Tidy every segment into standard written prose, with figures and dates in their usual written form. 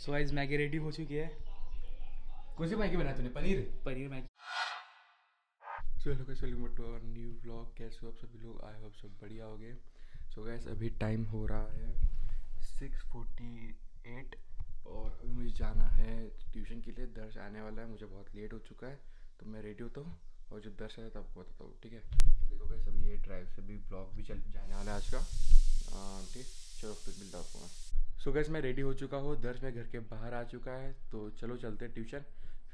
So guys Maggi ready हो चुकी है। कौन सी मैगी बनाई तूने? पनीर Maggi. So hello guys, welcome to our new vlog. कैसे हो आप सभी लोग? आई होप सब बढ़िया हो गए। सो गाइस अभी टाइम हो रहा है 6:48 और अभी मुझे जाना है ट्यूशन के लिए। दर्श आने वाला है, मुझे बहुत लेट हो चुका है तो मैं रेडी होता हूँ और जब दर्श आया तो आपको बताता हूँ। ठीक है, देखो गाइस अभी ये ड्राइव से भी ब्लॉग भी चल जाने वाला है आज का। ठीक, चलो फिर मिलता हूँ। सो गाइस मैं रेडी हो चुका हूँ, दर्श मैं घर के बाहर आ चुका है तो चलो चलते हैं ट्यूशन,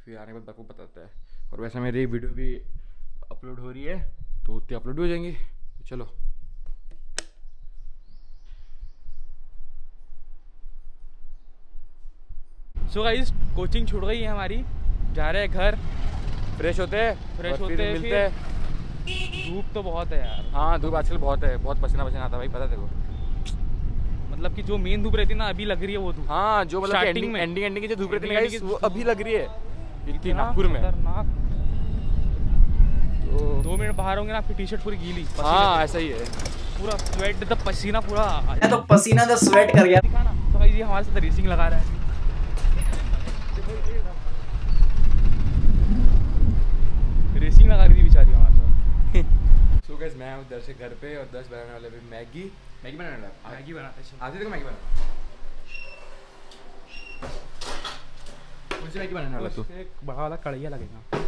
फिर आने के बाद आपको बताता है। और वैसे मेरी वीडियो भी अपलोड हो रही है तो उतनी अपलोड हो जाएंगी, तो चलो। सो गाइस कोचिंग छूट गई है हमारी, जा रहे हैं घर, फ्रेश होते हैं मिलते हैं। धूप तो बहुत है यार। हाँ धूप आजकल बहुत है, बहुत पसीना आता है भाई, पता तेरे को। मतलब कि जो मेन धूप रहती है ना अभी लग रही है वो धूप। हाँ जो मतलब एंडिंग जो धूप रहती है वो अभी लग रही है इतनी नागपुर में। 2 मिनट बाहर होंगे ना आपकी टी शर्ट पूरी गीली। हाँ ऐसा ही है, पूरा स्वेट द पसीना, पूरा तो पसीना द स्वेट कर गया। तो भाई ये हमारे साथ रेसिंग लगा रहा है। रेसिंग लगा रही थी बेचारी हमारे साथ। सो गाइस मैं हूँ दर्श के घर पे और दर्श बनाने वाले भी मैगी बनाने वाला। मैगी बना आते देखो, मैगी बना मुझे मैगी बनाने वाला। तो एक बड़ा वाला कढ़ाइया लगेगा।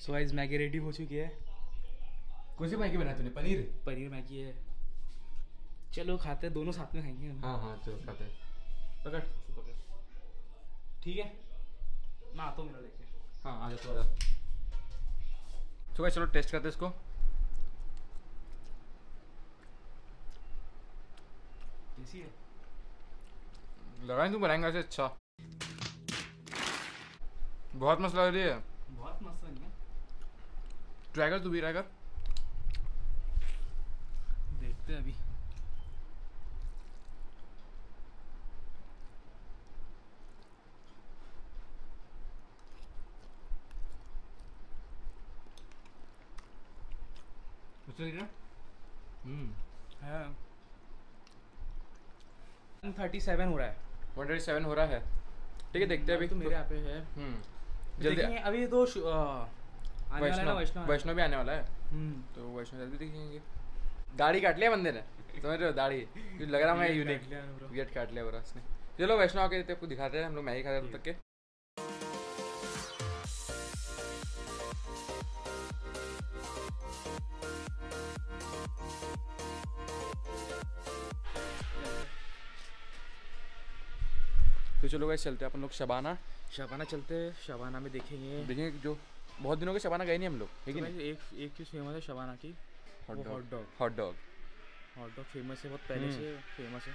सो गाइस मैगी रेडी हो चुकी है। कौन सी मैगी बनाई तूने? पनीर मैगी है। चलो खाते हैं, दोनों साथ में खाएंगे। हाँ चलो खाते हैं। पकड़ ठीक है ना, आता हूँ मेरा लेके। हाँ आ जाओ आ जाओ। सो गाइस चलो टेस्ट करते हैं इसको। कैसी है? लगाएं तू बनाएंगा ऐसे? अच्छा बहुत मस्त लग रही है, बहुत मस्त बनी है। ट्राई कर तू भी, ट्राई कर, देखते हैं अभी। है 137 हो रहा है, 137 हो रहा है। ठीक है देखते हैं अभी। तो मेरे यहाँ पे है जल्दी अभी तो वैष्णो भी आने वाला है तो वैष्णो भी देखेंगे। दाढ़ी काट लिया बंदे ने, समझ रहे हो? दाढ़ी लग रहा है यूनिक, गेट काट लिया बरा उसने। चलो वैष्णो आके आपको दिखाते हैं, हम लोग मैगी खाते हैं तब तक के। तो चलो गाइस चलते हैं अपन लोग शबाना चलते हैं। शबाना में देखेंगे जो बहुत दिनों के शबाना गए नहीं हम लोग। लेकिन तो एक चीज़ फेमस है शबाना की, हॉट डॉग फेमस है, बहुत पहले से फेमस है।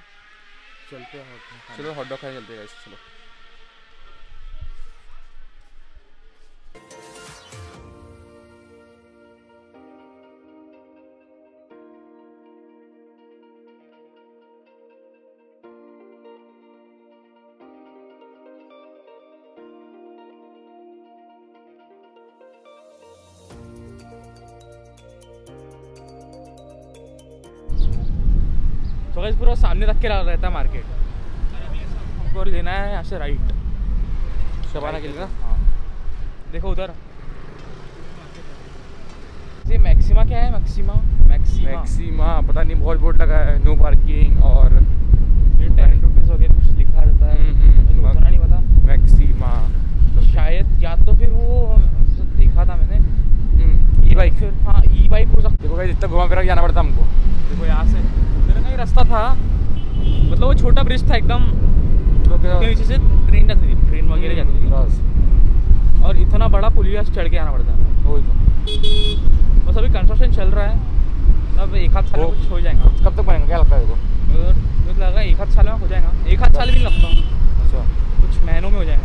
चलते हैं हॉट, चलो हॉट डॉग खाने चलते हैं। चलो तो गाइस पूरा सामने तक के रहता है मार्केट, और लेना है यहाँ से राइट शबाना के लिए ना। हाँ देखो उधर ये मैक्सिमा क्या है? मैक्सिमा पता नहीं, बहुत बोर्ड लगा है, नो पार्किंग और 10 रुपीज़ हो गया कुछ लिखा रहता है, मुझे नहीं पता। मैक्सिमा तो शायद या तो फिर वो देखा था मैंने ई बाइक, हाँ ई बाइक हो सकती है। देखो गाइस इतना घुमा फिरा जाना पड़ता हमको। देखो यहाँ से रास्ता था, मतलब वो छोटा ब्रिज था एकदम, नीचे से ट्रेन जाती थी, ट्रेन वगैरह जाती थी। और इतना बड़ा पुलिया चढ़ के आना पड़ता है। वही तो बस अभी कंस्ट्रक्शन चल रहा है, अब एक हाथ साल में कुछ हो जाएगा। कब तक बनेगा क्या लगता है देखो? लगा एक हाथ साल में हो जाएगा, एक हाथ साल भी नहीं लगता। अच्छा, कुछ महीनों में हो जाएगा।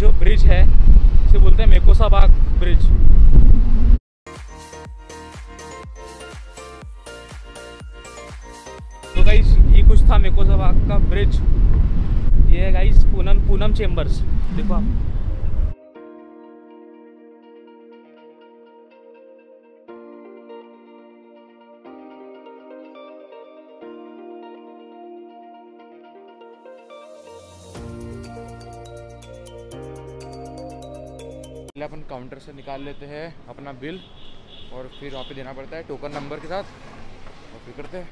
जो ब्रिज है इसे बोलते हैं मेकोसाबाग ब्रिज। तो गाइस ये कुछ था मेकोसाबाग का ब्रिज। ये है गाइस पूनम चेंबर्स। देखो आप, अपन काउंटर से निकाल लेते हैं अपना बिल और फिर वहाँ पे देना पड़ता है टोकन नंबर के साथ, और फिर करते हैं।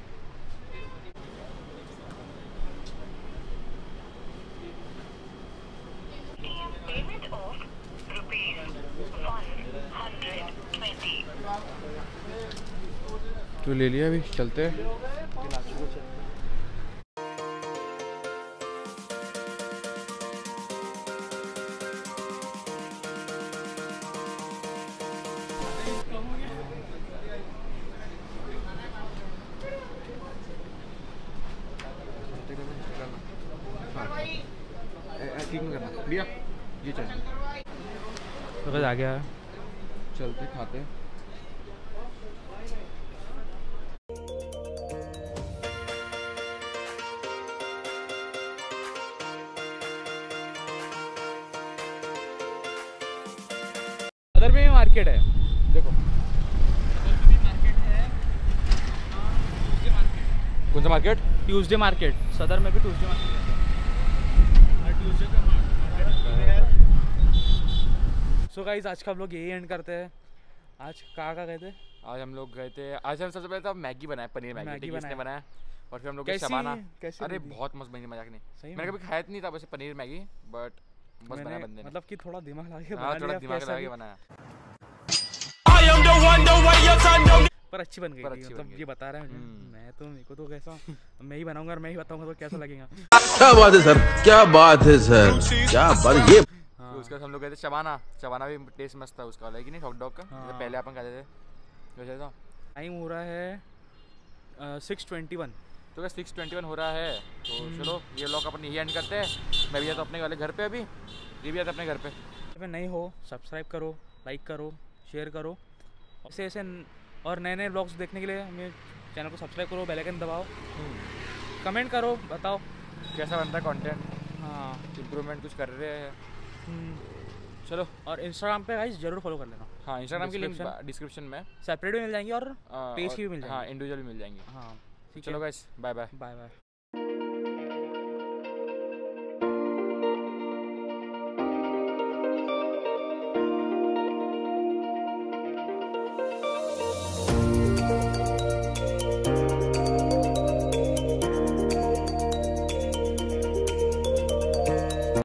तो ले लिया, अभी चलते हैं। लिया ये चल बस आ गया, चलते खाते। अदर में मार्केट है, देखो मार्केट है। कौन सा मार्केट? Tuesday market. सदर में भी ट्यूसडे मार्केट है। ट्यूसडे का सो गाइज आज का हम लोग यही एंड करते हैं। आज कहाँ गए थे? आज हम लोग गए थे, आज हम सबसे पहले तो मैगी बनाया, पनीर मैगी बनाया, और फिर हम लोग शबाना। अरे बहुत मस्त बनी, मजाक नहीं, मैंने कभी खाया नहीं था वैसे पनीर मैगी, बट मस्त बना बंदे ने। मतलब कि थोड़ा दिमाग लगा के बनाया, थोड़ा दिमाग लगा के बनाया पर अच्छी बन गई। मतलब ये बता रहे हैं मैं तो, मेरे को तो कैसा मैं ही बनाऊंगा और मैं ही बताऊंगा तो कैसा लगेगा। क्या बात है सर, क्या बात है सर, क्या बात। ये उसका हम लोग कहते हैं शबाना भी टेस्ट मस्त था उसका, लाइक नहीं हॉट डॉग का। जैसे पहले अपन खाते थे वैसे था। टाइम हो रहा है 6:21, तो क्या 6:21 हो रहा है। तो चलो ये लोग अपन यही एंड करते हैं। मैं भी आता अपने वाले घर पे, अभी ये भी आता अपने घर पे। नहीं हो सब्सक्राइब करो, लाइक करो, शेयर करो, ऐसे ऐसे और नए नए ब्लॉग्स देखने के लिए मेरे चैनल को सब्सक्राइब करो, बेल आइकन दबाओ, कमेंट करो, बताओ कैसा बनता है कंटेंट। हाँ, इम्प्रूवमेंट कुछ कर रहे हैं। चलो, और इंस्टाग्राम पे गाइस जरूर फॉलो कर लेना। हाँ, इंस्टाग्राम की लिंक डिस्क्रिप्शन में सेपरेट भी मिल जाएंगी और पेज की भी मिल जाएगी, इंडिविजुअल भी मिल जाएंगी। हाँ, चलो गाइस, बाय बाय।